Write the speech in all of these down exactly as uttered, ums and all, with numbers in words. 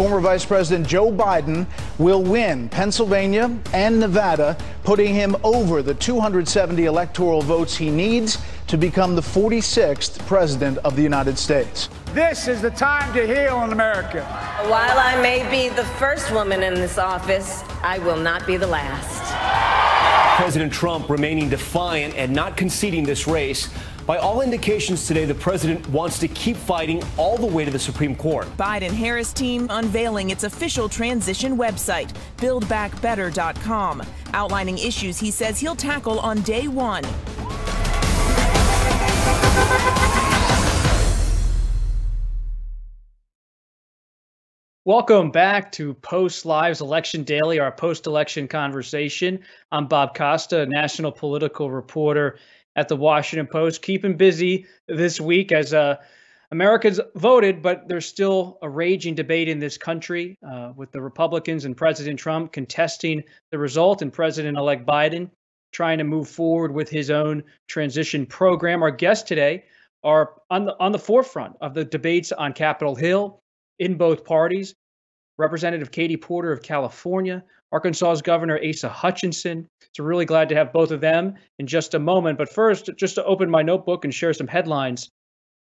former Vice President Joe Biden will win Pennsylvania and Nevada, putting him over the two hundred seventy electoral votes he needs to become the forty-sixth President of the United States. This is the time to heal in America. While I may be the first woman in this office, I will not be the last. President Trump remaining defiant and not conceding this race. By all indications today, the president wants to keep fighting all the way to the Supreme Court. Biden-Harris team unveiling its official transition website, build back better dot com, outlining issues he says he'll tackle on day one. Welcome back to Post Live's Election Daily, our post-election conversation. I'm Bob Costa, national political reporter at the Washington Post, keeping busy this week as uh, Americans voted, but there's still a raging debate in this country uh, with the Republicans and President Trump contesting the result and President-elect Biden trying to move forward with his own transition program. Our guests today are on the, on the forefront of the debates on Capitol Hill in both parties. Representative Katie Porter of California, Arkansas's Governor Asa Hutchinson. So really glad to have both of them in just a moment. But first, just to open my notebook and share some headlines,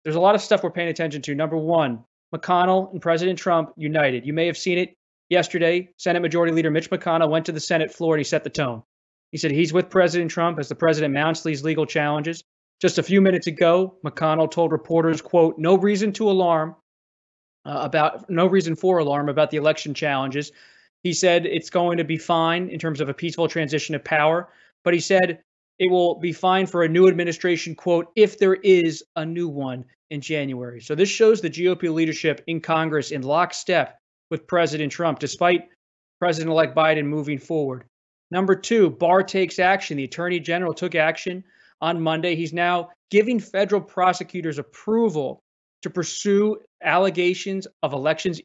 there's a lot of stuff we're paying attention to. Number one, McConnell and President Trump united. You may have seen it yesterday. Senate Majority Leader Mitch McConnell went to the Senate floor and he set the tone. He said he's with President Trump as the president mounts these legal challenges. Just a few minutes ago, McConnell told reporters, quote, no reason to alarm uh, about, no reason for alarm about the election challenges. He said it's going to be fine in terms of a peaceful transition of power, but he said it will be fine for a new administration, quote, if there is a new one in January. So this shows the G O P leadership in Congress in lockstep with President Trump, despite President-elect Biden moving forward. Number two, Barr takes action. The Attorney General took action on Monday. He's now giving federal prosecutors approval to pursue allegations of elections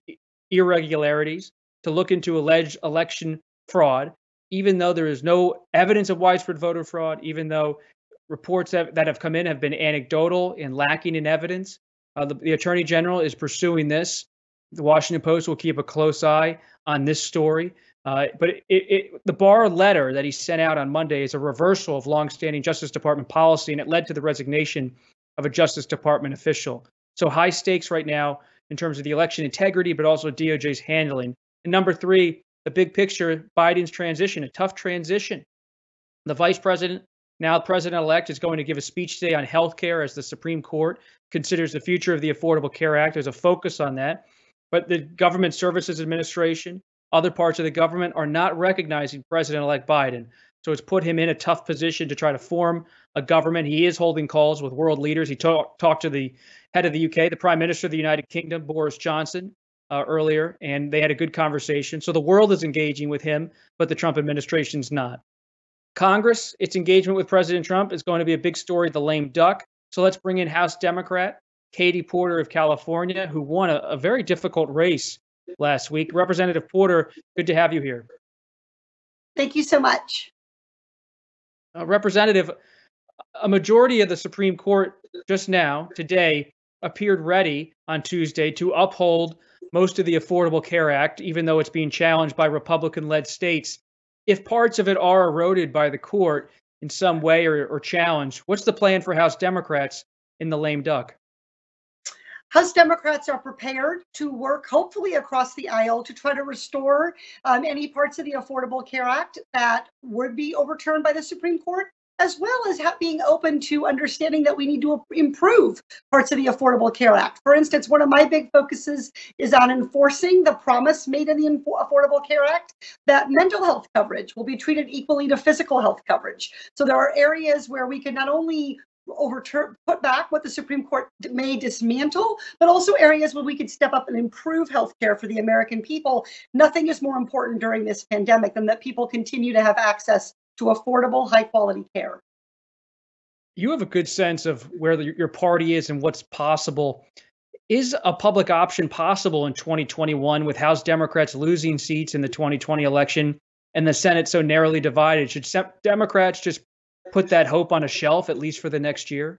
irregularities, to look into alleged election fraud, even though there is no evidence of widespread voter fraud, even though reports that, that have come in have been anecdotal and lacking in evidence. Uh, the, the Attorney General is pursuing this. The Washington Post will keep a close eye on this story. Uh, but it, it, the Barr letter that he sent out on Monday is a reversal of longstanding Justice Department policy, and it led to the resignation of a Justice Department official. So high stakes right now in terms of the election integrity, but also D O J's handling. And number three, the big picture, Biden's transition, a tough transition. The vice president, now president-elect, is going to give a speech today on health care as the Supreme Court considers the future of the Affordable Care Act. There's a focus on that. But the Government Services Administration, other parts of the government are not recognizing President-elect Biden. So it's put him in a tough position to try to form a government. He is holding calls with world leaders. He talked talk to the head of the U K, the Prime Minister of the United Kingdom, Boris Johnson, Uh, earlier, and they had a good conversation. So the world is engaging with him, but the Trump administration's not. Congress, its engagement with President Trump is going to be a big story, the lame duck. So let's bring in House Democrat Katie Porter of California, who won a, a very difficult race last week. Representative Porter, good to have you here. Thank you so much. Uh, Representative, a majority of the Supreme Court just now, today, appeared ready on Tuesday to uphold most of the Affordable Care Act, even though it's being challenged by Republican-led states. If parts of it are eroded by the court in some way or, or challenged, what's the plan for House Democrats in the lame duck? House Democrats are prepared to work, hopefully across the aisle, to try to restore um, any parts of the Affordable Care Act that would be overturned by the Supreme Court, as well as being open to understanding that we need to improve parts of the Affordable Care Act. For instance, one of my big focuses is on enforcing the promise made in the Affordable Care Act that mental health coverage will be treated equally to physical health coverage. So there are areas where we can not only overturn, put back what the Supreme Court may dismantle, but also areas where we could step up and improve health care for the American people. Nothing is more important during this pandemic than that people continue to have access to affordable, high-quality care. You have a good sense of where the, your party is and what's possible. Is a public option possible in twenty twenty-one with House Democrats losing seats in the twenty twenty election and the Senate so narrowly divided? Should Democrats just put that hope on a shelf, at least for the next year?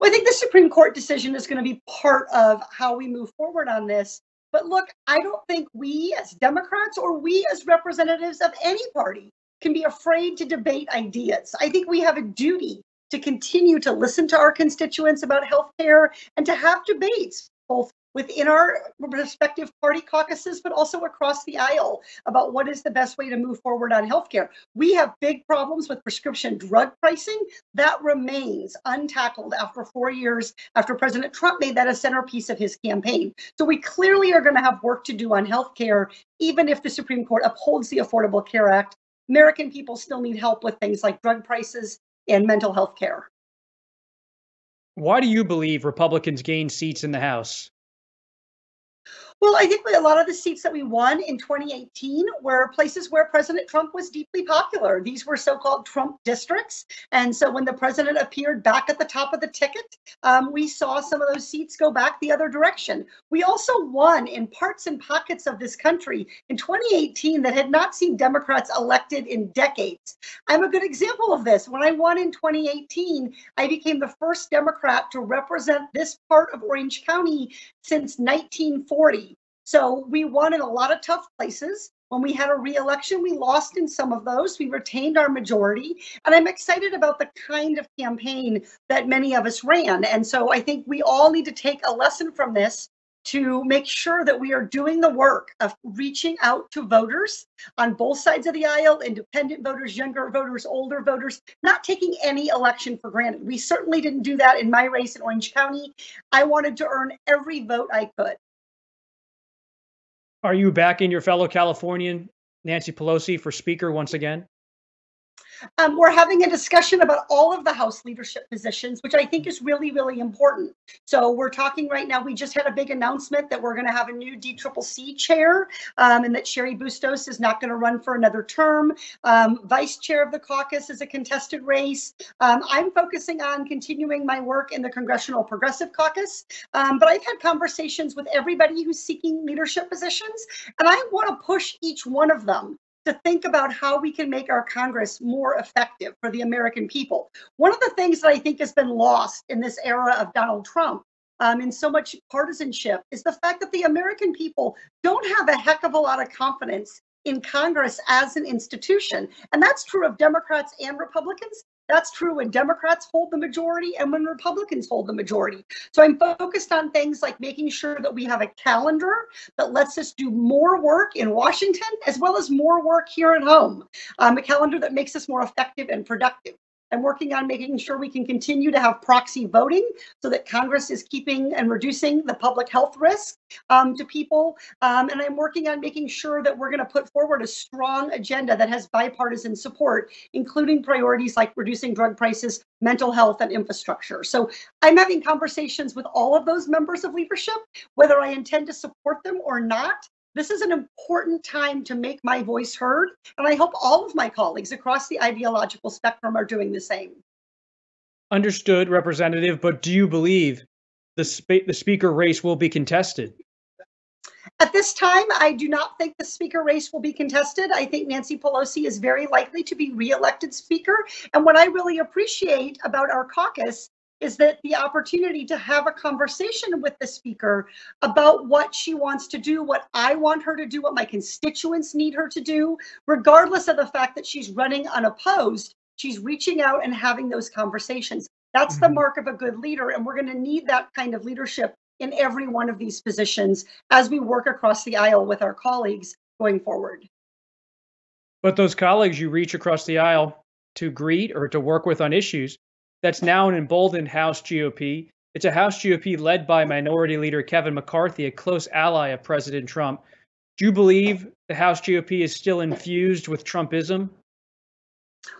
Well, I think the Supreme Court decision is going to be part of how we move forward on this. But look, I don't think we as Democrats or we as representatives of any party can be afraid to debate ideas. I think we have a duty to continue to listen to our constituents about health care and to have debates both within our respective party caucuses, but also across the aisle about what is the best way to move forward on healthcare. We have big problems with prescription drug pricing. That remains untackled after four years after President Trump made that a centerpiece of his campaign. So we clearly are going to have work to do on healthcare, even if the Supreme Court upholds the Affordable Care Act. American people still need help with things like drug prices and mental health care. Why do you believe Republicans gained seats in the House? Well, I think a lot of the seats that we won in twenty eighteen were places where President Trump was deeply popular. These were so-called Trump districts. And so when the president appeared back at the top of the ticket, um, we saw some of those seats go back the other direction. We also won in parts and pockets of this country in twenty eighteen that had not seen Democrats elected in decades. I'm a good example of this. When I won in twenty eighteen, I became the first Democrat to represent this part of Orange County since nineteen forty. So we won in a lot of tough places. When we had a re-election, we lost in some of those. We retained our majority. And I'm excited about the kind of campaign that many of us ran. And so I think we all need to take a lesson from this to make sure that we are doing the work of reaching out to voters on both sides of the aisle, independent voters, younger voters, older voters, not taking any election for granted. We certainly didn't do that in my race in Orange County. I wanted to earn every vote I could. Are you backing your fellow Californian, Nancy Pelosi, for Speaker once again? Um, we're having a discussion about all of the House leadership positions, which I think is really, really important. So we're talking right now. We just had a big announcement that we're going to have a new D C C C chair um, and that Sherry Bustos is not going to run for another term. Um, vice chair of the caucus is a contested race. Um, I'm focusing on continuing my work in the Congressional Progressive Caucus. Um, but I've had conversations with everybody who's seeking leadership positions, and I want to push each one of them to think about how we can make our Congress more effective for the American people. One of the things that I think has been lost in this era of Donald Trump um, and so much partisanship is the fact that the American people don't have a heck of a lot of confidence in Congress as an institution. And that's true of Democrats and Republicans. That's true when Democrats hold the majority and when Republicans hold the majority. So I'm focused on things like making sure that we have a calendar that lets us do more work in Washington as well as more work here at home, um, a calendar that makes us more effective and productive. I'm working on making sure we can continue to have proxy voting so that Congress is keeping and reducing the public health risk um, to people. Um, and I'm working on making sure that we're going to put forward a strong agenda that has bipartisan support, including priorities like reducing drug prices, mental health, and infrastructure. So I'm having conversations with all of those members of leadership, whether I intend to support them or not. This is an important time to make my voice heard, and I hope all of my colleagues across the ideological spectrum are doing the same. Understood, Representative, but do you believe the, spe the speaker race will be contested? At this time, I do not think the speaker race will be contested. I think Nancy Pelosi is very likely to be reelected speaker, and what I really appreciate about our caucus is that the opportunity to have a conversation with the speaker about what she wants to do, what I want her to do, what my constituents need her to do, regardless of the fact that she's running unopposed, she's reaching out and having those conversations. That's mm-hmm. the mark of a good leader, and we're going to need that kind of leadership in every one of these positions as we work across the aisle with our colleagues going forward. But those colleagues you reach across the aisle to greet or to work with on issues, that's now an emboldened House G O P. It's a House G O P led by Minority Leader Kevin McCarthy, a close ally of President Trump. Do you believe the House G O P is still infused with Trumpism?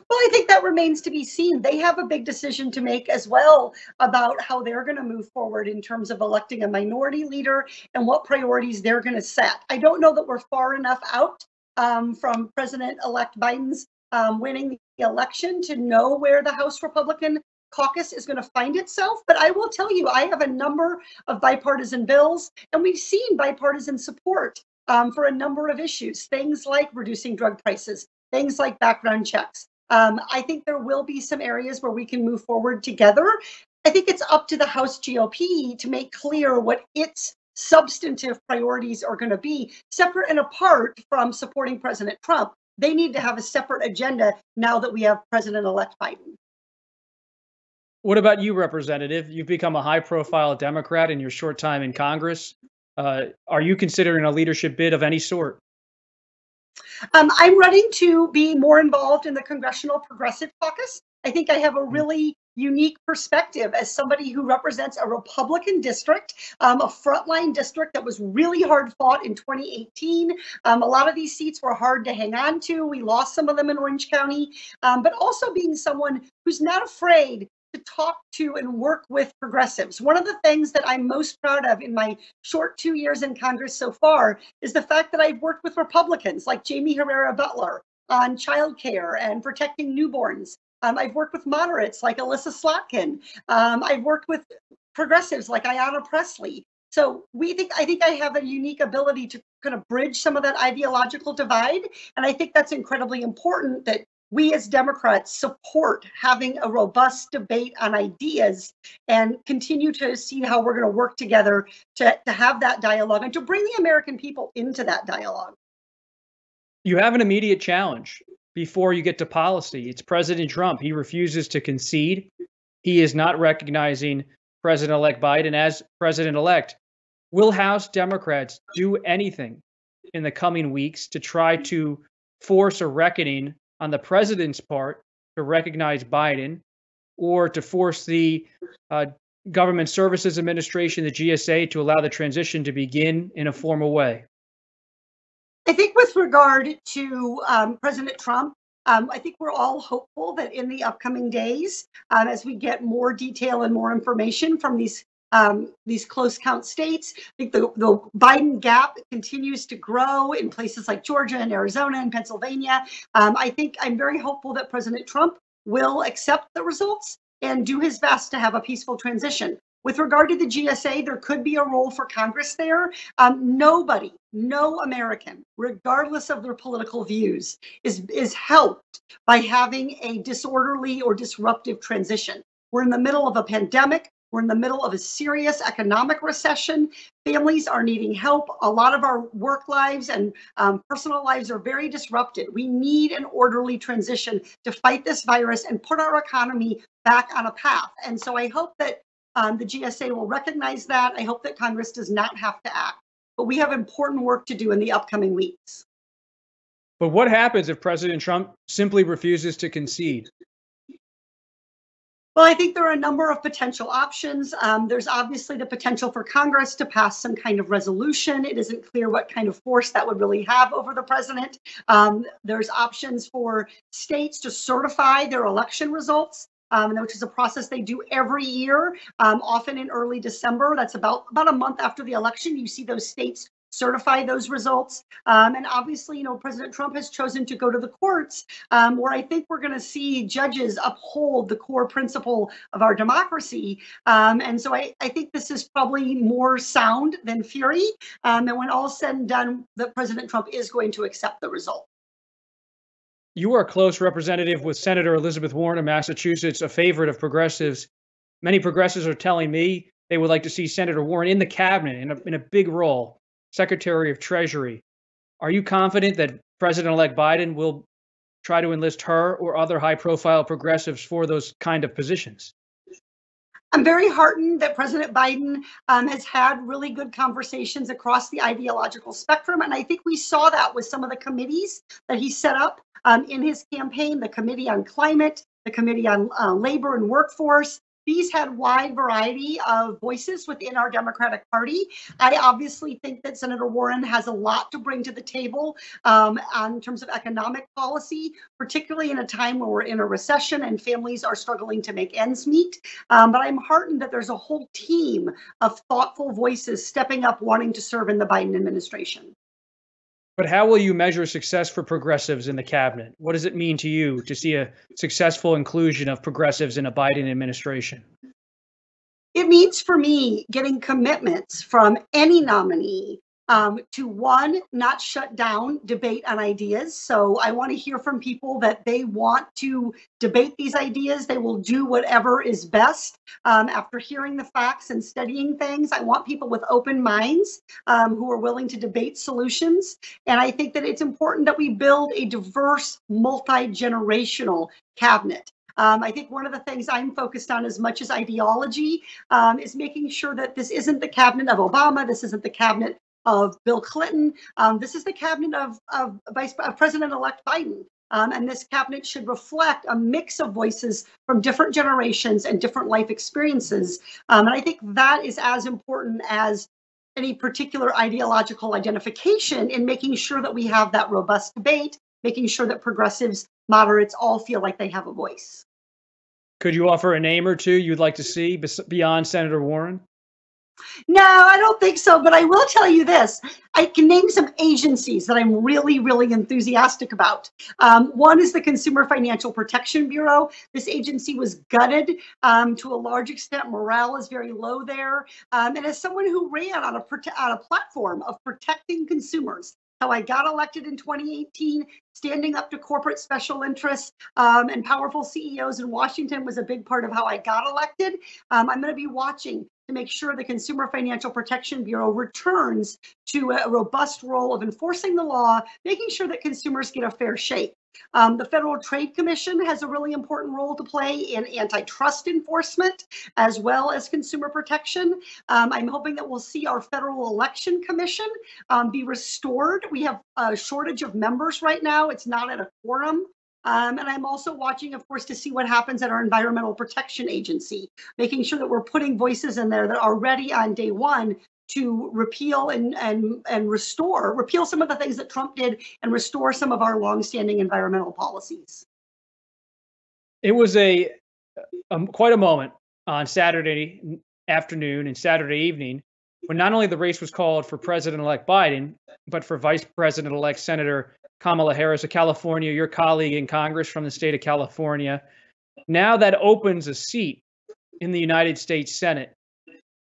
Well, I think that remains to be seen. They have a big decision to make as well about how they're going to move forward in terms of electing a minority leader and what priorities they're going to set. I don't know that we're far enough out um, from President-elect Biden's Um, winning the election to know where the House Republican caucus is going to find itself. But I will tell you, I have a number of bipartisan bills, and we've seen bipartisan support um, for a number of issues, things like reducing drug prices, things like background checks. Um, I think there will be some areas where we can move forward together. I think it's up to the House G O P to make clear what its substantive priorities are going to be, separate and apart from supporting President Trump. They need to have a separate agenda now that we have President-elect Biden. What about you, Representative? You've become a high-profile Democrat in your short time in Congress. Uh, are you considering a leadership bid of any sort? Um, I'm running to be more involved in the Congressional Progressive Caucus. I think I have a really unique perspective as somebody who represents a Republican district, um, a frontline district that was really hard fought in twenty eighteen. Um, a lot of these seats were hard to hang on to. We lost some of them in Orange County, um, but also being someone who's not afraid to talk to and work with progressives. One of the things that I'm most proud of in my short two years in Congress so far is the fact that I've worked with Republicans like Jaime Herrera Beutler on childcare and protecting newborns. Um, I've worked with moderates like Alyssa Slotkin. Um, I've worked with progressives like Ayanna Presley. So we think I think I have a unique ability to kind of bridge some of that ideological divide. And I think that's incredibly important that we as Democrats support having a robust debate on ideas and continue to see how we're going to work together to, to have that dialogue and to bring the American people into that dialogue. You have an immediate challenge before you get to policy. It's President Trump. He refuses to concede. He is not recognizing President-elect Biden as president-elect. Will House Democrats do anything in the coming weeks to try to force a reckoning on the president's part to recognize Biden, or to force the uh, Government Services Administration, the G S A, to allow the transition to begin in a formal way? I think with regard to um, President Trump, Um, I think we're all hopeful that in the upcoming days, um, as we get more detail and more information from these um, these close count states, I think the, the Biden gap continues to grow in places like Georgia and Arizona and Pennsylvania. Um, I think I'm very hopeful that President Trump will accept the results and do his best to have a peaceful transition. With regard to the G S A, there could be a role for Congress there. Um, nobody, no American, regardless of their political views, is, is helped by having a disorderly or disruptive transition. We're in the middle of a pandemic. We're in the middle of a serious economic recession. Families are needing help. A lot of our work lives and um, personal lives are very disrupted. We need an orderly transition to fight this virus and put our economy back on a path. And so I hope that Um, the G S A will recognize that. I hope that Congress does not have to act, but we have important work to do in the upcoming weeks. But what happens if President Trump simply refuses to concede? Well, I think there are a number of potential options. Um, there's obviously the potential for Congress to pass some kind of resolution. It isn't clear what kind of force that would really have over the president. Um, there's options for states to certify their election results, Um, which is a process they do every year, um, often in early December. That's about, about a month after the election. You see those states certify those results. Um, and obviously, you know, President Trump has chosen to go to the courts, um, where I think we're going to see judges uphold the core principle of our democracy. Um, and so I, I think this is probably more sound than fury. Um, and when all's said and done, that President Trump is going to accept the result. You are a close representative with Senator Elizabeth Warren of Massachusetts, a favorite of progressives. Many progressives are telling me they would like to see Senator Warren in the cabinet in a, in a big role, Secretary of Treasury. Are you confident that President-elect Biden will try to enlist her or other high-profile progressives for those kind of positions? I'm very heartened that President Biden um, has had really good conversations across the ideological spectrum. And I think we saw that with some of the committees that he set up um, in his campaign, the Committee on Climate, the Committee on uh, Labor and Workforce. These had a wide variety of voices within our Democratic Party. I obviously think that Senator Warren has a lot to bring to the table um, in terms of economic policy, particularly in a time where we're in a recession and families are struggling to make ends meet. Um, but I'm heartened that there's a whole team of thoughtful voices stepping up wanting to serve in the Biden administration. But how will you measure success for progressives in the cabinet? What does it mean to you to see a successful inclusion of progressives in a Biden administration? It means for me getting commitments from any nominee um, to one, not shut down debate on ideas. So I want to hear from people that they want to debate these ideas. They will do whatever is best um, after hearing the facts and studying things. I want people with open minds um, who are willing to debate solutions. And I think that it's important that we build a diverse, multi-generational cabinet. Um, I think one of the things I'm focused on as much as ideology um, is making sure that this isn't the cabinet of Obama, this isn't the cabinet of Bill Clinton, um, this is the cabinet of, of, Vice, of President-elect Biden. Um, and this cabinet should reflect a mix of voices from different generations and different life experiences. Um, and I think that is as important as any particular ideological identification in making sure that we have that robust debate, making sure that progressives, moderates all feel like they have a voice. Could you offer a name or two you'd like to see beyond Senator Warren? No, I don't think so. But I will tell you this. I can name some agencies that I'm really, really enthusiastic about. Um, one is the Consumer Financial Protection Bureau. This agency was gutted um, to a large extent. Morale is very low there. Um, and as someone who ran on a, on a platform of protecting consumers, how I got elected in twenty eighteen, standing up to corporate special interests um, and powerful C E Os in Washington was a big part of how I got elected. Um, I'm going to be watching to make sure the Consumer Financial Protection Bureau returns to a robust role of enforcing the law, making sure that consumers get a fair shake. Um, the Federal Trade Commission has a really important role to play in antitrust enforcement as well as consumer protection. Um, I'm hoping that we'll see our Federal Election Commission um, be restored. We have a shortage of members right now. It's not at a quorum. Um, and I'm also watching, of course, to see what happens at our Environmental Protection Agency, making sure that we're putting voices in there that are ready on day one to repeal and, and, and restore, repeal some of the things that Trump did and restore some of our longstanding environmental policies. It was a, a quite a moment on Saturday afternoon and Saturday evening when not only the race was called for President-elect Biden, but for Vice President-elect Senator Kamala Harris of California, your colleague in Congress from the state of California. Now that opens a seat in the United States Senate.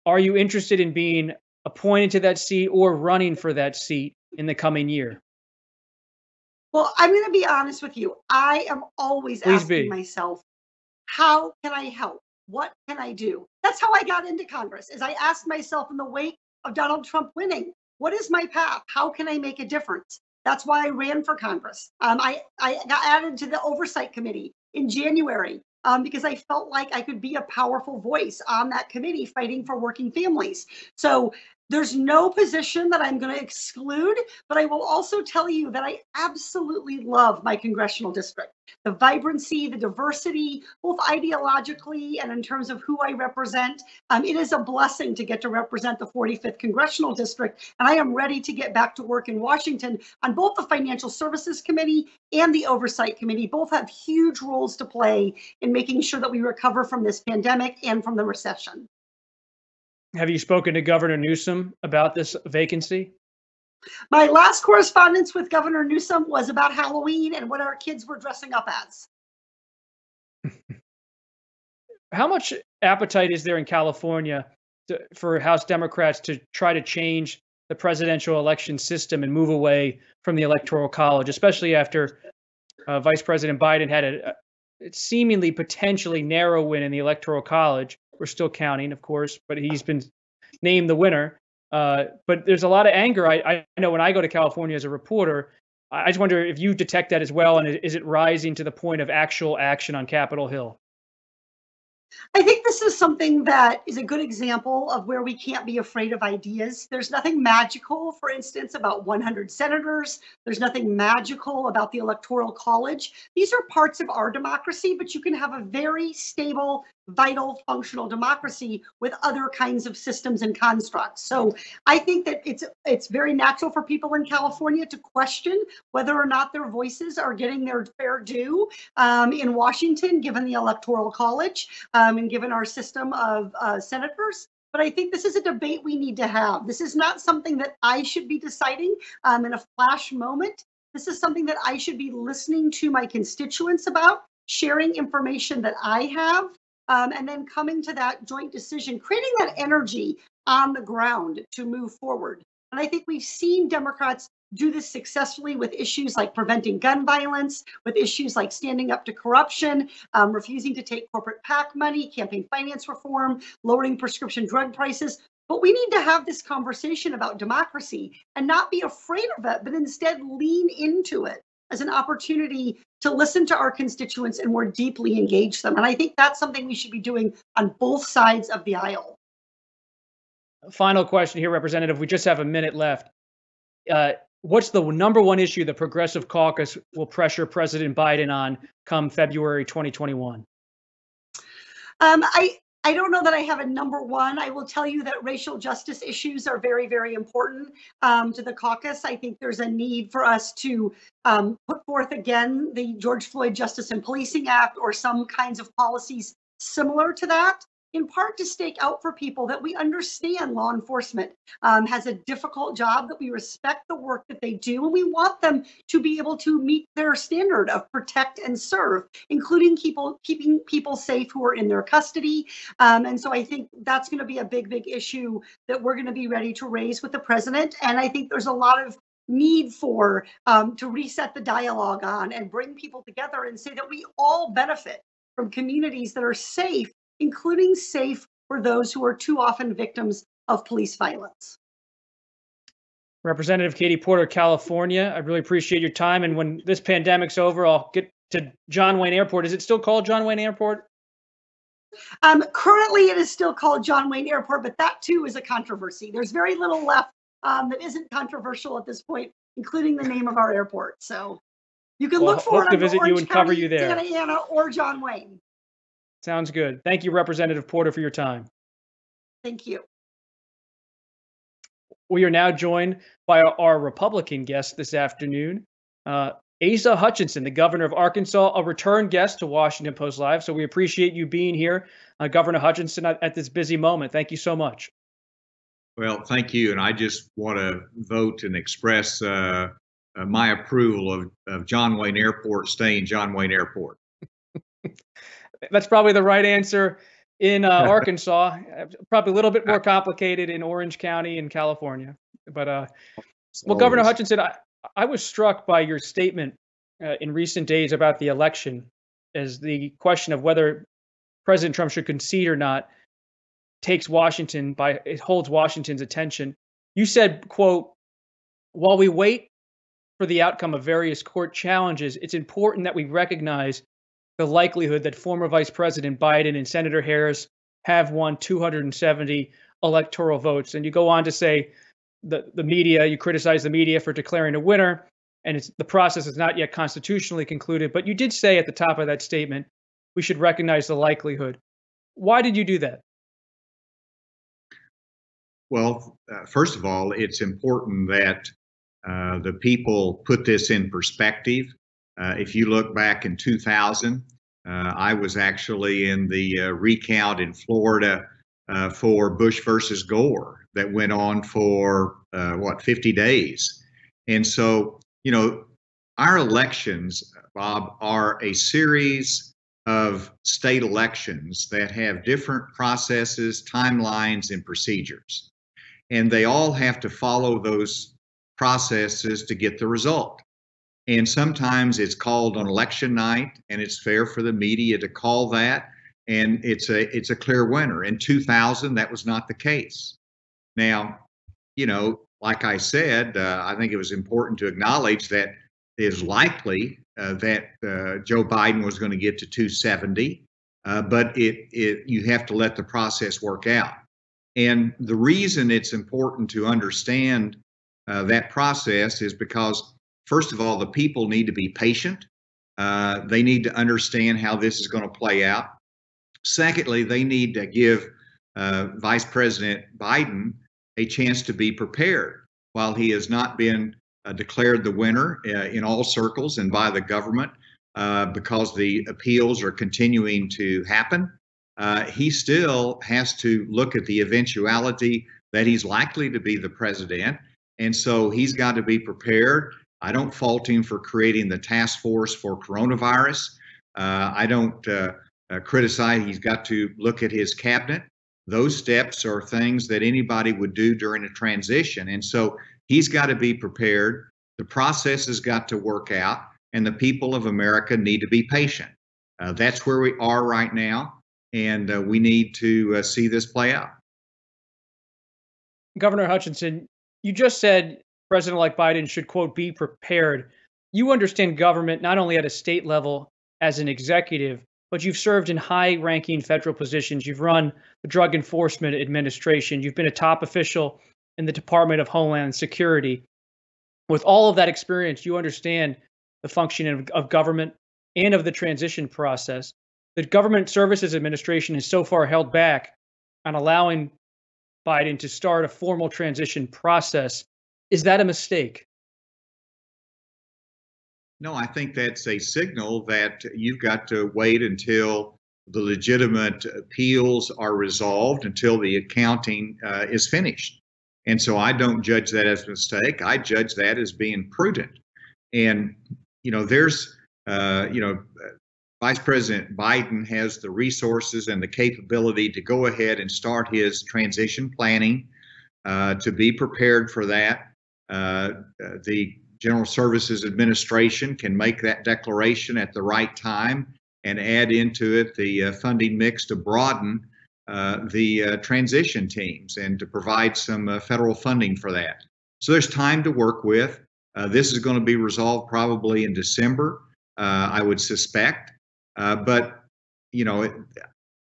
Are you interested in being appointed to that seat or running for that seat in the coming year? Well, I'm going to be honest with you. I am always Please asking be. myself, how can I help? What can I do? That's how I got into Congress, is I asked myself in the wake of Donald Trump winning, what is my path? How can I make a difference? That's why I ran for Congress. Um, I, I got added to the Oversight Committee in January. Um, because I felt like I could be a powerful voice on that committee fighting for working families. So there's no position that I'm going to exclude, but I will also tell you that I absolutely love my congressional district. The vibrancy, the diversity, both ideologically and in terms of who I represent. Um, it is a blessing to get to represent the forty-fifth Congressional District, and I am ready to get back to work in Washington on both the Financial Services Committee and the Oversight Committee. Both have huge roles to play in making sure that we recover from this pandemic and from the recession. Have you spoken to Governor Newsom about this vacancy? My last correspondence with Governor Newsom was about Halloween and what our kids were dressing up as. How much appetite is there in California to, for House Democrats to try to change the presidential election system and move away from the Electoral College, especially after uh, Vice President Biden had a, a seemingly potentially narrow win in the Electoral College? We're still counting, of course, but he's been named the winner. Uh, but there's a lot of anger. I, I know when I go to California as a reporter, I just wonder if you detect that as well, and is it rising to the point of actual action on Capitol Hill? I think this is something that is a good example of where we can't be afraid of ideas. There's nothing magical, for instance, about one hundred senators. There's nothing magical about the Electoral College. These are parts of our democracy, but you can have a very stable, vital, functional democracy with other kinds of systems and constructs. So I think that it's it's very natural for people in California to question whether or not their voices are getting their fair due um, in Washington, given the Electoral College um, and given our system of uh, senators. But I think this is a debate we need to have. This is not something that I should be deciding um, in a flash moment. This is something that I should be listening to my constituents about, sharing information that I have, Um, and then coming to that joint decision, creating that energy on the ground to move forward. And I think we've seen Democrats do this successfully with issues like preventing gun violence, with issues like standing up to corruption, um, refusing to take corporate PAC money, campaign finance reform, lowering prescription drug prices. But we need to have this conversation about democracy and not be afraid of it, but instead lean into it as an opportunity to listen to our constituents and more deeply engage them. And I think that's something we should be doing on both sides of the aisle. Final question here, Representative. We just have a minute left. Uh, What's the number one issue the Progressive Caucus will pressure President Biden on come February twenty twenty-one? Um, I, I don't know that I have a number one. I will tell you that racial justice issues are very, very important um, to the caucus. I think there's a need for us to um, put forth again the George Floyd Justice and Policing Act or some kinds of policies similar to that, in part to stake out for people that we understand law enforcement um, has a difficult job, that we respect the work that they do, and we want them to be able to meet their standard of protect and serve, including people, keeping people safe who are in their custody. Um, and so I think that's going to be a big, big issue that we're going to be ready to raise with the president. And I think there's a lot of need for um, to reset the dialogue on and bring people together and say that we all benefit from communities that are safe, including safe for those who are too often victims of police violence. Representative Katie Porter, California, I really appreciate your time. And when this pandemic's over, I'll get to John Wayne Airport. Is it still called John Wayne Airport? Um, currently, it is still called John Wayne Airport, but that too is a controversy. There's very little left um, that isn't controversial at this point, including the name of our airport. So you can well, look forward to visit you and cover you there, Santa Ana or John Wayne. Sounds good. Thank you, Representative Porter, for your time. Thank you. We are now joined by our, our Republican guest this afternoon, uh, Asa Hutchinson, the governor of Arkansas, a return guest to Washington Post Live. So we appreciate you being here, uh, Governor Hutchinson, at, at this busy moment. Thank you so much. Well, thank you. And I just want to vote and express uh, uh, my approval of, of John Wayne Airport staying John Wayne Airport. That's probably the right answer in uh, Arkansas, probably a little bit more complicated in Orange County in California. But, uh, well, Governor Hutchinson, I, I was struck by your statement uh, in recent days about the election as the question of whether President Trump should concede or not takes Washington by, it holds Washington's attention. You said, quote, "While we wait for the outcome of various court challenges, it's important that we recognize the likelihood that former Vice President Biden and Senator Harris have won two hundred seventy electoral votes." And you go on to say the, the media, you criticize the media for declaring a winner, and it's, the process is not yet constitutionally concluded. But you did say at the top of that statement, we should recognize the likelihood. Why did you do that? Well, uh, first of all, it's important that uh, the people put this in perspective. Uh, if you look back in two thousand, uh, I was actually in the uh, recount in Florida uh, for Bush versus Gore that went on for, uh, what, fifty days. And so, you know, our elections, Bob, are a series of state elections that have different processes, timelines, and procedures. And they all have to follow those processes to get the result. And sometimes it's called on election night, and it's fair for the media to call that, and it's a it's a clear winner. In two thousand, that was not the case. Now, you know, like I said, uh, I think it was important to acknowledge that it is likely uh, that uh, Joe Biden was going to get to two seventy, uh, but it it you have to let the process work out. And the reason it's important to understand uh, that process is because, first of all, the people need to be patient. Uh, they need to understand how this is going to play out. Secondly, they need to give uh, Vice President Biden a chance to be prepared. While he has not been uh, declared the winner uh, in all circles and by the government, uh, because the appeals are continuing to happen, uh, he still has to look at the eventuality that he's likely to be the president. And so he's got to be prepared. I don't fault him for creating the task force for coronavirus. Uh, I don't uh, uh, criticize. He's got to look at his cabinet Those steps are things that anybody would do during a transition. And so he's got to be prepared. The process has got to work out, and the people of America need to be patient. Uh, that's where we are right now, and uh, we need to uh, see this play out. Governor Hutchinson, you just said President-elect Biden should, quote, be prepared. You understand government not only at a state level as an executive, but you've served in high-ranking federal positions. You've run the Drug Enforcement Administration. You've been a top official in the Department of Homeland Security. With all of that experience, you understand the functioning of, of government and of the transition process. The Government Services Administration has so far held back on allowing Biden to start a formal transition process. Is that a mistake? No, I think that's a signal that you've got to wait until the legitimate appeals are resolved, until the accounting uh, is finished. And so I don't judge that as a mistake. I judge that as being prudent. And, you know, there's, uh, you know, Vice President Biden has the resources and the capability to go ahead and start his transition planning, uh, to be prepared for that. Uh, the General Services Administration can make that declaration at the right time and add into it the uh, funding mix to broaden uh, the uh, transition teams and to provide some uh, federal funding for that. So there's time to work with. Uh, this is going to be resolved probably in December, uh, I would suspect. Uh, but, you know, it,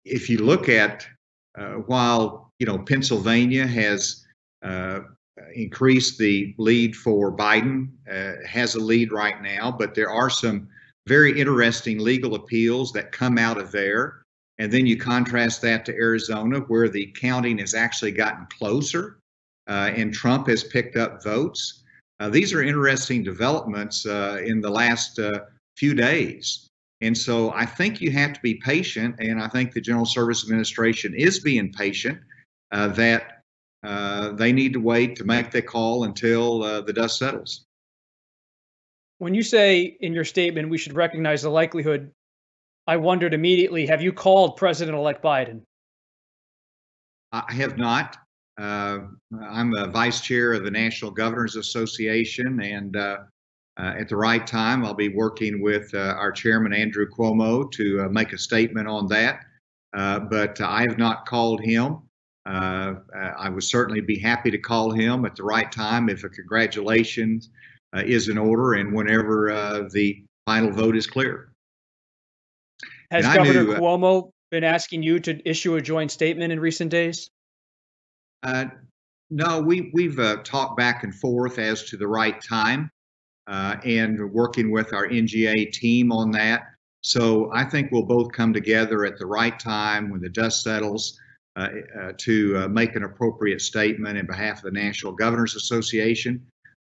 if you look at uh, while, you know, Pennsylvania has uh, increased the lead for Biden, uh, has a lead right now, but there are some very interesting legal appeals that come out of there. And then you contrast that to Arizona, where the counting has actually gotten closer uh, and Trump has picked up votes. Uh, these are interesting developments uh, in the last uh, few days. And so I think you have to be patient, and I think the General Services Administration is being patient, uh, that uh, they need to wait to make the call until uh, the dust settles. When you say in your statement, we should recognize the likelihood, I wondered immediately, have you called President-elect Biden? I have not. Uh, I'm a vice chair of the National Governors Association, and uh, uh, at the right time, I'll be working with uh, our chairman, Andrew Cuomo, to uh, make a statement on that. Uh, but uh, I have not called him. Uh, I would certainly be happy to call him at the right time if a congratulations uh, is in order and whenever uh, the final vote is clear. Has and Governor knew, Cuomo uh, been asking you to issue a joint statement in recent days? Uh, no, we, we've uh, talked back and forth as to the right time, uh, and working with our N G A team on that. So I think we'll both come together at the right time when the dust settles uh, uh, to uh, make an appropriate statement in behalf of the National Governors Association.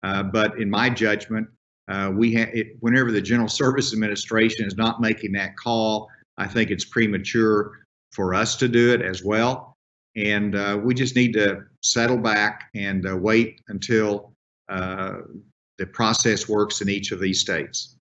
Uh, but in my judgment, uh, we ha it, whenever the General Services Administration is not making that call, I think it's premature for us to do it as well. And uh, we just need to settle back and uh, wait until uh, the process works in each of these states.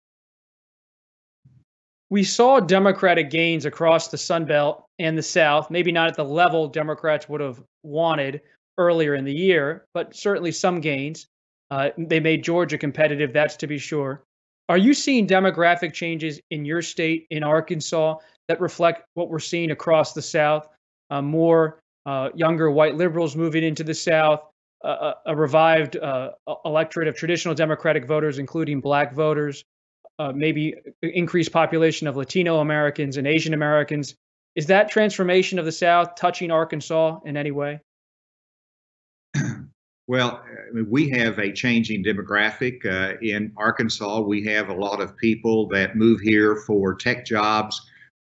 We saw Democratic gains across the Sun Belt and the South, maybe not at the level Democrats would have wanted earlier in the year, but certainly some gains. Uh, they made Georgia competitive, that's to be sure. Are you seeing demographic changes in your state, in Arkansas, that reflect what we're seeing across the South? Uh, more Uh, younger white liberals moving into the South, uh, a revived uh, electorate of traditional Democratic voters, including black voters, uh, maybe increased population of Latino Americans and Asian Americans. Is that transformation of the South touching Arkansas in any way? Well, we have a changing demographic. Uh, in Arkansas, we have a lot of people that move here for tech jobs,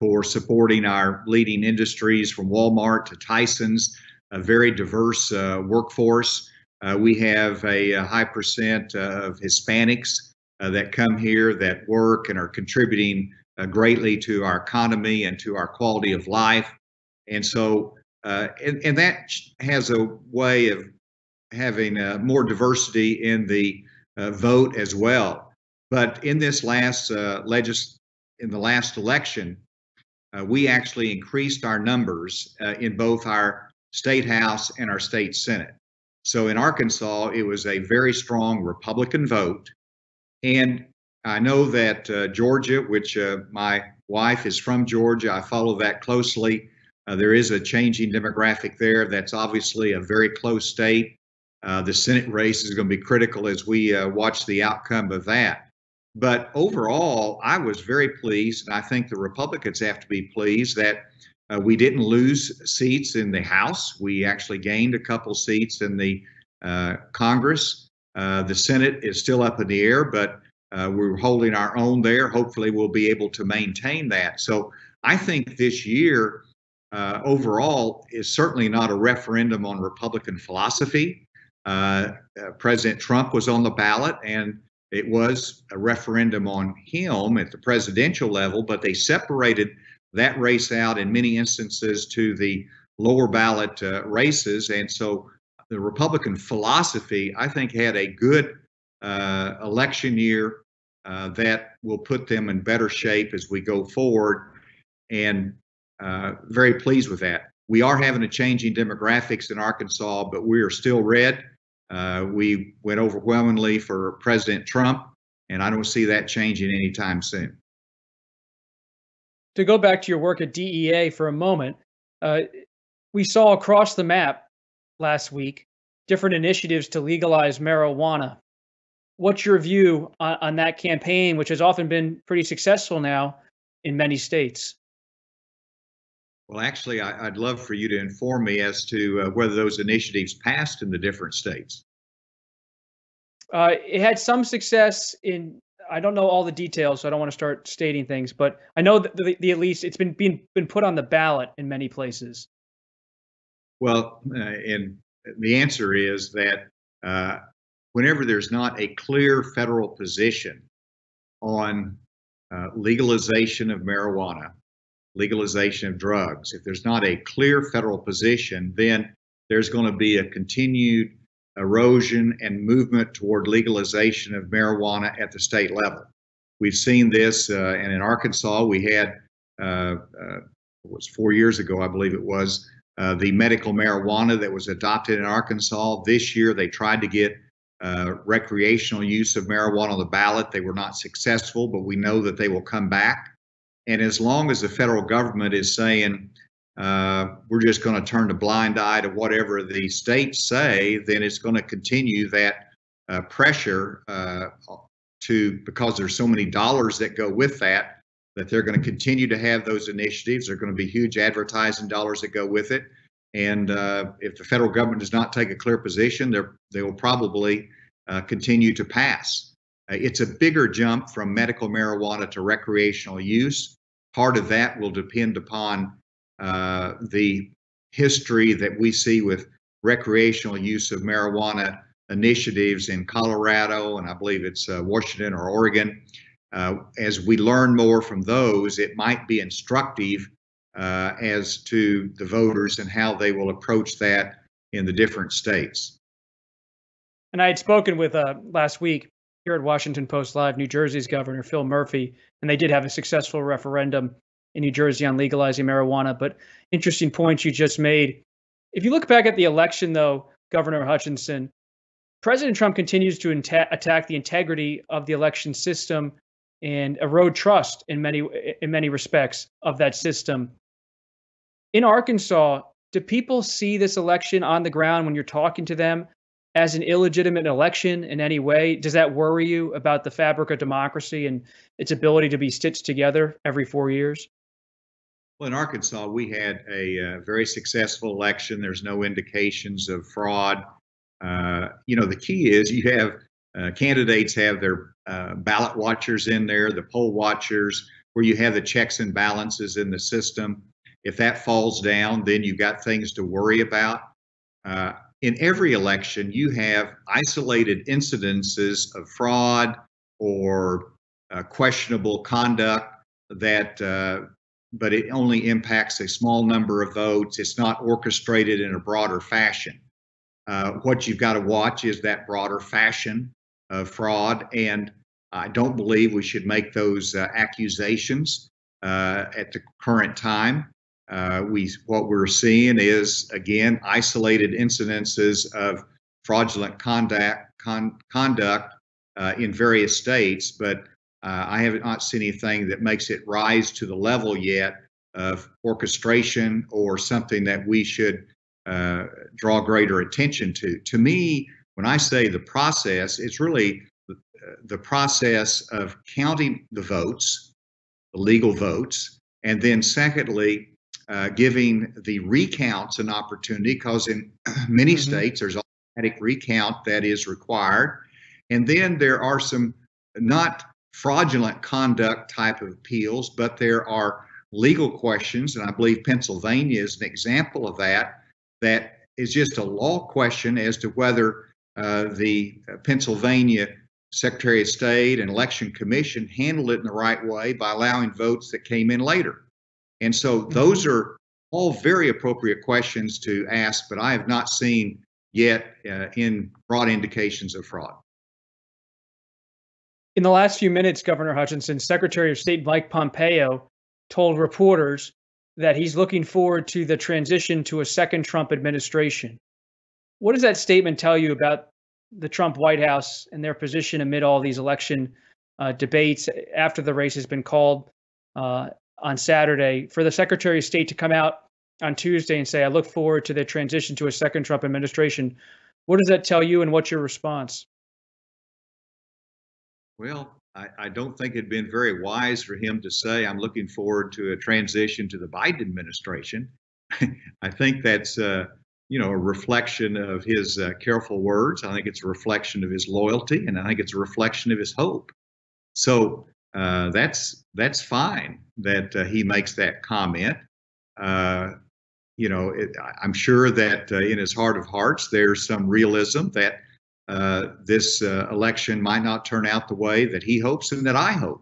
for supporting our leading industries from Walmart to Tyson's, a very diverse uh, workforce. Uh, we have a, a high percent uh, of Hispanics uh, that come here that work and are contributing uh, greatly to our economy and to our quality of life. And so, uh, and, and that has a way of having uh, more diversity in the uh, vote as well. But in this last uh, legis in the last election, Uh, we actually increased our numbers uh, in both our state house, and our state senate. So in Arkansas, it was a very strong Republican vote. And I know that uh, Georgia, which uh, my wife is from Georgia, I follow that closely. Uh, there is a changing demographic there. That's obviously a very close state. Uh, the Senate race is going to be critical as we uh, watch the outcome of that. But overall, I was very pleased, and I think the Republicans have to be pleased that uh, we didn't lose seats in the House. We actually gained a couple seats in the uh, Congress. Uh, the Senate is still up in the air, but uh, we're holding our own there. Hopefully, we'll be able to maintain that. So I think this year, uh, overall, is certainly not a referendum on Republican philosophy. Uh, uh, President Trump was on the ballot, and it was a referendum on him at the presidential level, but they separated that race out in many instances to the lower ballot uh, races. And so the Republican philosophy, I think, had a good uh, election year uh, that will put them in better shape as we go forward, and uh, very pleased with that. We are having a changing demographics in Arkansas, but we are still red. Uh, we went overwhelmingly for President Trump, and I don't see that changing anytime soon. To go back to your work at D E A for a moment, uh, we saw across the map last week different initiatives to legalize marijuana. What's your view on, on that campaign, which has often been pretty successful now in many states? Well, actually, I, I'd love for you to inform me as to uh, whether those initiatives passed in the different states. Uh, it had some success in, I don't know all the details, so I don't want to start stating things, but I know that the, the, at least it's been being, been put on the ballot in many places. Well, uh, and the answer is that uh, whenever there's not a clear federal position on uh, legalization of marijuana, legalization of drugs, if there's not a clear federal position, then there's going to be a continued erosion and movement toward legalization of marijuana at the state level. We've seen this, uh, and in Arkansas, we had, uh, uh, it was four years ago, I believe it was, uh, the medical marijuana that was adopted in Arkansas. This year, they tried to get uh, recreational use of marijuana on the ballot. They were not successful, but we know that they will come back. And as long as the federal government is saying, uh, we're just going to turn a blind eye to whatever the states say, then it's going to continue that uh, pressure uh, to, because there's so many dollars that go with that, that they're going to continue to have those initiatives. There are going to be huge advertising dollars that go with it. And uh, if the federal government does not take a clear position, they will probably uh, continue to pass. Uh, it's a bigger jump from medical marijuana to recreational use. Part of that will depend upon uh, the history that we see with recreational use of marijuana initiatives in Colorado, and I believe it's uh, Washington or Oregon. Uh, as we learn more from those, it might be instructive uh, as to the voters and how they will approach that in the different states. And I had spoken with uh, last week here at Washington Post Live, New Jersey's Governor Phil Murphy, and they did have a successful referendum in New Jersey on legalizing marijuana. But interesting points you just made. If you look back at the election, though, Governor Hutchinson, President Trump continues to attack the integrity of the election system and erode trust in many in many respects of that system. In Arkansas, do people see this election on the ground when you're talking to them as an illegitimate election in any way? Does that worry you about the fabric of democracy and its ability to be stitched together every four years? Well, in Arkansas, we had a uh, very successful election. There's no indications of fraud. Uh, you know, the key is you have uh, candidates have their uh, ballot watchers in there, the poll watchers, where you have the checks and balances in the system. If that falls down, then you've got things to worry about. Uh, In every election, you have isolated incidences of fraud or uh, questionable conduct that, uh, but it only impacts a small number of votes. It's not orchestrated in a broader fashion. Uh, what you've got to watch is that broader fashion of fraud, and I don't believe we should make those uh, accusations uh, at the current time. Uh, we what we're seeing is, again, isolated incidences of fraudulent conduct, con, conduct uh, in various states, but uh, I have not seen anything that makes it rise to the level yet of orchestration or something that we should uh, draw greater attention to. To me, when I say the process, it's really the, the process of counting the votes, the legal votes, and then secondly, uh, giving the recounts an opportunity, because in many mm-hmm. states there's an automatic recount that is required. And then there are some not fraudulent conduct type of appeals, but there are legal questions, and I believe Pennsylvania is an example of that, that is just a law question as to whether uh, the Pennsylvania Secretary of State and Election Commission handled it in the right way by allowing votes that came in later. And so those are all very appropriate questions to ask, but I have not seen yet uh, in broad indications of fraud. In the last few minutes, Governor Hutchinson, Secretary of State Mike Pompeo told reporters that he's looking forward to the transition to a second Trump administration. What does that statement tell you about the Trump White House and their position amid all these election uh, debates after the race has been called uh, on Saturday? For the Secretary of State to come out on Tuesday and say, I look forward to the transition to a second Trump administration, what does that tell you and what's your response? Well, I, I don't think it'd been very wise for him to say, I'm looking forward to a transition to the Biden administration. I think that's, uh, you know, a reflection of his uh, careful words. I think it's a reflection of his loyalty, and I think it's a reflection of his hope. So uh, that's that's fine that uh, he makes that comment. Uh, you know, it, I'm sure that uh, in his heart of hearts, there's some realism that Uh, this uh, election might not turn out the way that he hopes and that I hope.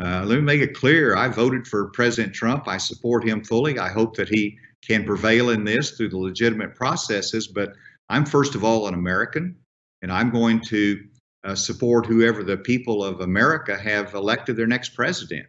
Uh, let me make it clear. I voted for President Trump. I support him fully. I hope that he can prevail in this through the legitimate processes. But I'm, first of all, an American, and I'm going to uh, support whoever the people of America have elected their next president.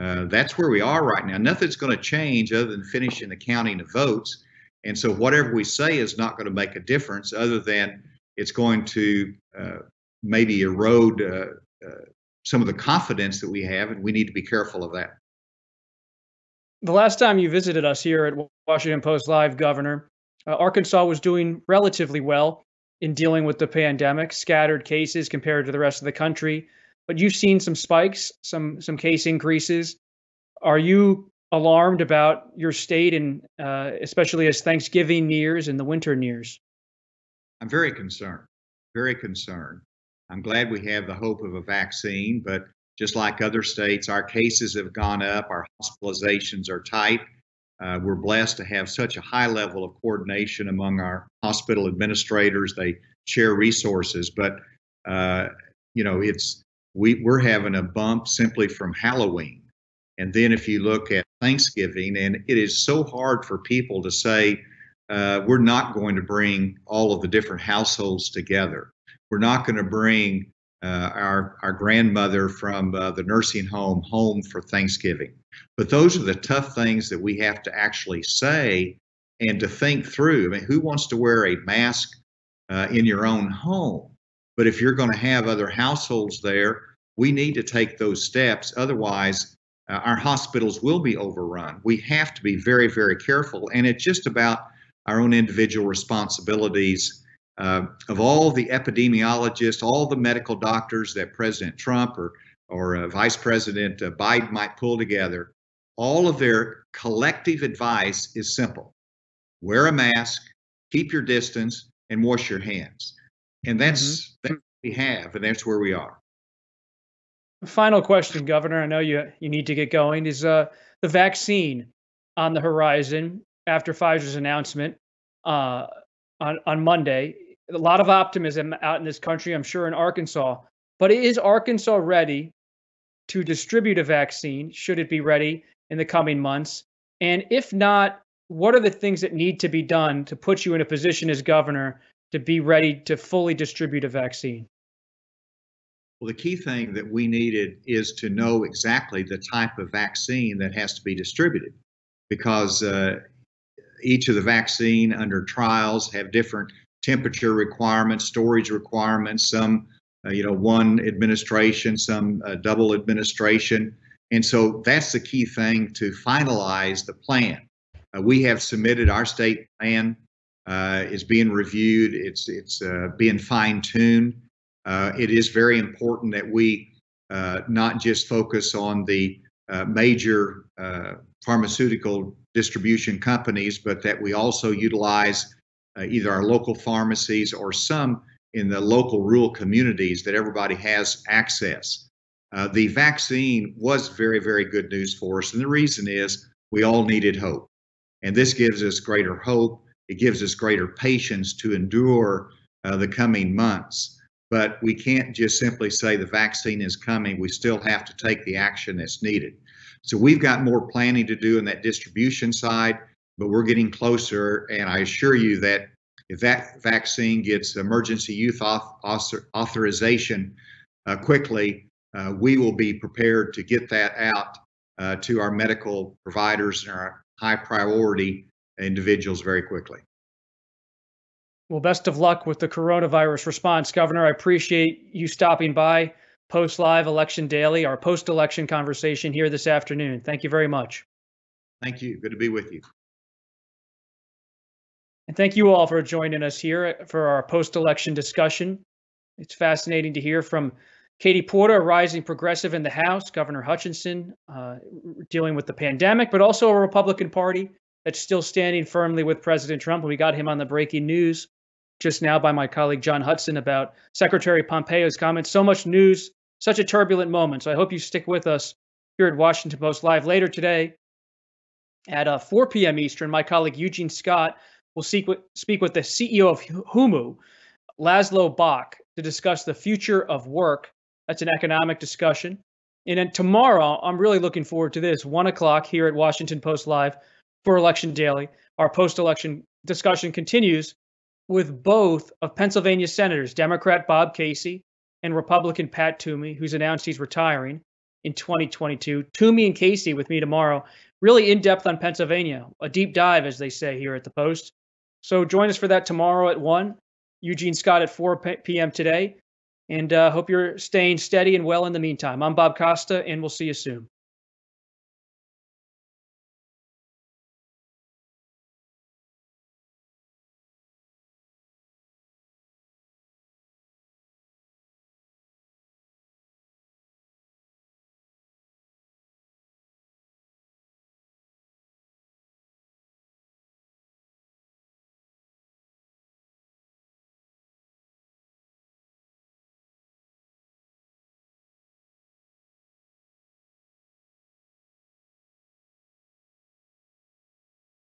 Uh, that's where we are right now. Nothing's going to change other than finishing the counting of votes. And so whatever we say is not going to make a difference other than it's going to uh, maybe erode uh, uh, some of the confidence that we have, and we need to be careful of that. The last time you visited us here at Washington Post Live, Governor, uh, Arkansas was doing relatively well in dealing with the pandemic, scattered cases compared to the rest of the country. But you've seen some spikes, some some case increases. Are you alarmed about your state, and uh, especially as Thanksgiving nears and the winter nears? I'm very concerned, very concerned. I'm glad we have the hope of a vaccine, but just like other states, our cases have gone up, our hospitalizations are tight. Uh, we're blessed to have such a high level of coordination among our hospital administrators. They share resources, but uh, you know, it's we, we're having a bump simply from Halloween. And then if you look at Thanksgiving, and it is so hard for people to say, Uh, we're not going to bring all of the different households together. We're not going to bring uh, our, our grandmother from uh, the nursing home home for Thanksgiving. But those are the tough things that we have to actually say and to think through. I mean, who wants to wear a mask uh, in your own home? But if you're going to have other households there, we need to take those steps. Otherwise, uh, our hospitals will be overrun. We have to be very, very careful. And it's just about our own individual responsibilities. Uh, of all the epidemiologists, all the medical doctors that President Trump or, or uh, Vice President uh, Biden might pull together, all of their collective advice is simple. Wear a mask, keep your distance, and wash your hands. And that's, mm-hmm. that's what we have, and that's where we are. Final question, Governor. I know you, you need to get going. Is uh, the vaccine on the horizon? After Pfizer's announcement uh, on, on Monday, a lot of optimism out in this country, I'm sure in Arkansas, but is Arkansas ready to distribute a vaccine? Should it be ready in the coming months? And if not, what are the things that need to be done to put you in a position as governor to be ready to fully distribute a vaccine? Well, the key thing that we needed is to know exactly the type of vaccine that has to be distributed. because uh, each of the vaccine under trials have different temperature requirements, storage requirements, some, uh, you know, one administration, some uh, double administration. And so that's the key thing to finalize the plan. Uh, we have submitted our state plan. Uh, it's being reviewed. It's, it's uh, being fine-tuned. Uh, it is very important that we uh, not just focus on the uh, major uh, pharmaceutical distribution companies, but that we also utilize uh, either our local pharmacies or some in the local rural communities, that everybody has access. Uh, the vaccine was very, very good news for us. And the reason is we all needed hope. And this gives us greater hope. It gives us greater patience to endure uh, the coming months. But we can't just simply say the vaccine is coming. We still have to take the action that's needed. So we've got more planning to do in that distribution side, but we're getting closer. And I assure you that if that vaccine gets emergency youth auth- author- authorization uh, quickly, uh, we will be prepared to get that out uh, to our medical providers and our high priority individuals very quickly. Well, best of luck with the coronavirus response, Governor. I appreciate you stopping by Post Live Election Daily, our post-election conversation here this afternoon. Thank you very much. Thank you. Good to be with you. And thank you all for joining us here for our post-election discussion. It's fascinating to hear from Katie Porter, a rising progressive in the House, Governor Hutchinson, uh, dealing with the pandemic, but also a Republican Party that's still standing firmly with President Trump. We got him on the breaking news just now by my colleague John Hudson about Secretary Pompeo's comments. So much news, such a turbulent moment. So I hope you stick with us here at Washington Post Live later today at uh, four p.m. Eastern. My colleague Eugene Scott will speak with, speak with the C E O of H U M U, Laszlo Bock, to discuss the future of work. That's an economic discussion. And then tomorrow, I'm really looking forward to this, one o'clock here at Washington Post Live for Election Daily. Our post-election discussion continues with both of Pennsylvania senators, Democrat Bob Casey and Republican Pat Toomey, who's announced he's retiring in twenty twenty-two. Toomey and Casey with me tomorrow, really in-depth on Pennsylvania, a deep dive, as they say here at the Post. So join us for that tomorrow at one, Eugene Scott at four p.m. today, and uh, hope you're staying steady and well in the meantime. I'm Bob Costa, and we'll see you soon.